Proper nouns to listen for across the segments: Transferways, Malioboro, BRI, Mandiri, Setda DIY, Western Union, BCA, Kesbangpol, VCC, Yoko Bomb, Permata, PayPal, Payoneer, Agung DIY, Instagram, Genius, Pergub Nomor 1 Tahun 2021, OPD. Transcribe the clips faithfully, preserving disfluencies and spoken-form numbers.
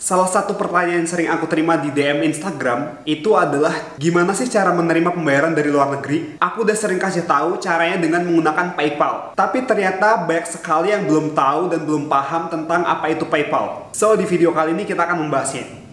Salah satu pertanyaan yang sering aku terima di D M Instagram itu adalah gimana sih cara menerima pembayaran dari luar negeri? Aku udah sering kasih tahu caranya dengan menggunakan PayPal. Tapi ternyata banyak sekali yang belum tahu dan belum paham tentang apa itu PayPal. So, di video kali ini kita akan membahasnya.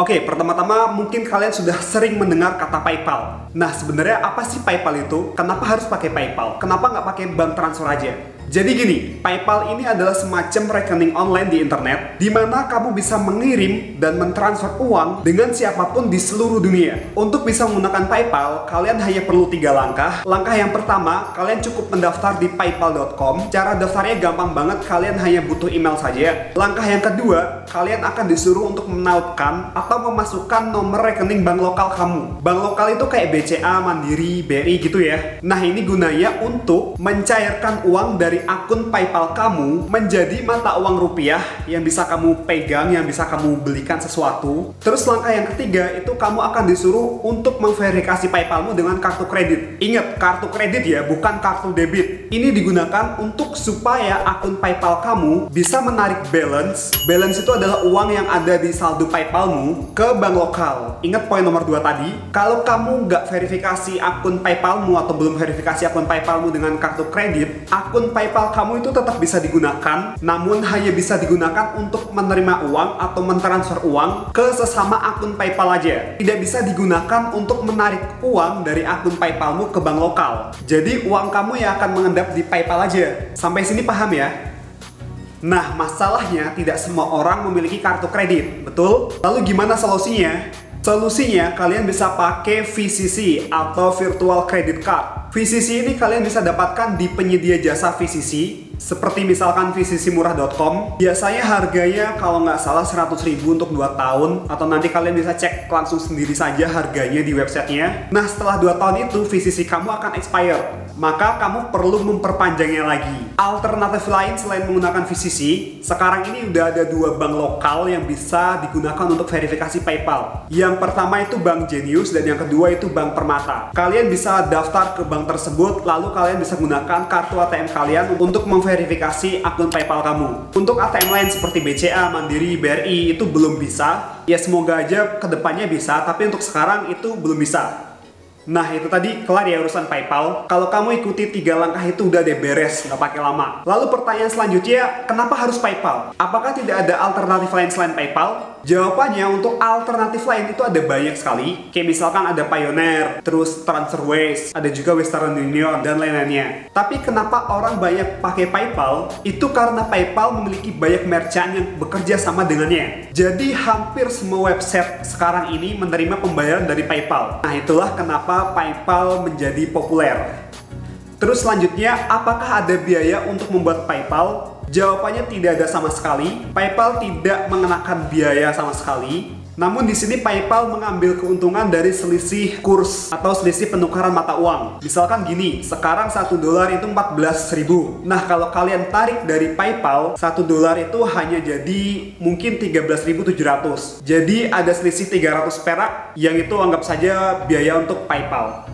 Oke, pertama-tama mungkin kalian sudah sering mendengar kata PayPal. Nah, sebenarnya apa sih PayPal itu? Kenapa harus pakai PayPal? Kenapa nggak pakai bank transfer aja? Jadi gini, PayPal ini adalah semacam rekening online di internet di mana kamu bisa mengirim dan mentransfer uang dengan siapapun di seluruh dunia. Untuk bisa menggunakan PayPal, kalian hanya perlu tiga langkah. Langkah yang pertama, kalian cukup mendaftar di paypal dot com. Cara daftarnya gampang banget, kalian hanya butuh email saja. Langkah yang kedua, kalian akan disuruh untuk menautkan atau memasukkan nomor rekening bank lokal kamu. Bank lokal itu kayak B C A, Mandiri, B R I gitu ya. Nah, ini gunanya untuk mencairkan uang dari akun PayPal kamu menjadi mata uang rupiah yang bisa kamu pegang, yang bisa kamu belikan sesuatu. Terus langkah yang ketiga itu kamu akan disuruh untuk memverifikasi PayPalmu dengan kartu kredit. Ingat, kartu kredit ya, bukan kartu debit. Ini digunakan untuk supaya akun PayPal kamu bisa menarik balance. Balance itu adalah uang yang ada di saldo PayPalmu ke bank lokal. Ingat poin nomor dua tadi, kalau kamu nggak verifikasi akun PayPalmu atau belum verifikasi akun PayPalmu dengan kartu kredit, akun PayPal kamu itu tetap bisa digunakan, namun hanya bisa digunakan untuk menerima uang atau mentransfer uang ke sesama akun PayPal aja. Tidak bisa digunakan untuk menarik uang dari akun PayPalmu ke bank lokal. Jadi uang kamu yang akan mengendap di PayPal aja. Sampai sini paham ya? Nah, masalahnya tidak semua orang memiliki kartu kredit, betul? Lalu gimana solusinya? Solusinya, kalian bisa pakai V C C atau Virtual Credit Card. V C C ini kalian bisa dapatkan di penyedia jasa V C C, seperti misalkan V C C Murah dot com. Biasanya harganya kalau nggak salah seratus ribu untuk dua tahun, atau nanti kalian bisa cek langsung sendiri saja harganya di websitenya. Nah, setelah dua tahun itu, V C C kamu akan expire. Maka kamu perlu memperpanjangnya lagi. Alternatif lain selain menggunakan V C C, sekarang ini udah ada dua bank lokal yang bisa digunakan untuk verifikasi PayPal. Yang pertama itu Bank Genius dan yang kedua itu Bank Permata. Kalian bisa daftar ke bank tersebut, lalu kalian bisa gunakan kartu A T M kalian untuk memverifikasi akun PayPal kamu. Untuk A T M lain seperti B C A, Mandiri, B R I itu belum bisa. Ya semoga aja kedepannya bisa, tapi untuk sekarang itu belum bisa. Nah, itu tadi kelar ya urusan PayPal. Kalau kamu ikuti tiga langkah itu udah deh beres, nggak pakai lama. Lalu pertanyaan selanjutnya, kenapa harus PayPal? Apakah tidak ada alternatif lain selain PayPal? Jawabannya, untuk alternatif lain itu ada banyak sekali. Kayak misalkan ada Payoneer, terus Transferways, ada juga Western Union, dan lain-lainnya. Tapi kenapa orang banyak pakai PayPal? Itu karena PayPal memiliki banyak merchant yang bekerja sama dengannya. Jadi hampir semua website sekarang ini menerima pembayaran dari PayPal. Nah, itulah kenapa PayPal menjadi populer. Terus selanjutnya, apakah ada biaya untuk membuat PayPal? Jawabannya tidak ada sama sekali. PayPal tidak mengenakan biaya sama sekali. Namun di sini PayPal mengambil keuntungan dari selisih kurs atau selisih penukaran mata uang. Misalkan gini, sekarang satu dolar itu empat belas ribu. Nah, kalau kalian tarik dari PayPal, satu dolar itu hanya jadi mungkin tiga belas ribu tujuh ratus. Jadi ada selisih tiga ratus perak yang itu anggap saja biaya untuk PayPal.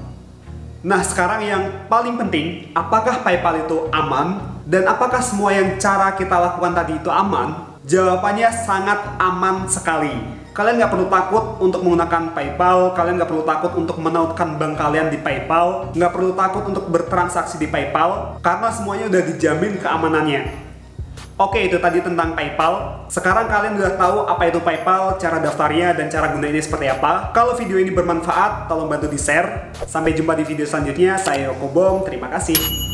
Nah, sekarang yang paling penting, apakah PayPal itu aman? Dan apakah semua yang cara kita lakukan tadi itu aman? Jawabannya sangat aman sekali. Kalian nggak perlu takut untuk menggunakan PayPal, kalian nggak perlu takut untuk menautkan bank kalian di PayPal, nggak perlu takut untuk bertransaksi di PayPal, karena semuanya udah dijamin keamanannya. Oke, itu tadi tentang PayPal. Sekarang kalian udah tahu apa itu PayPal, cara daftarnya, dan cara gunainnya seperti apa. Kalau video ini bermanfaat, tolong bantu di-share. Sampai jumpa di video selanjutnya, saya Yoko Bomb, terima kasih.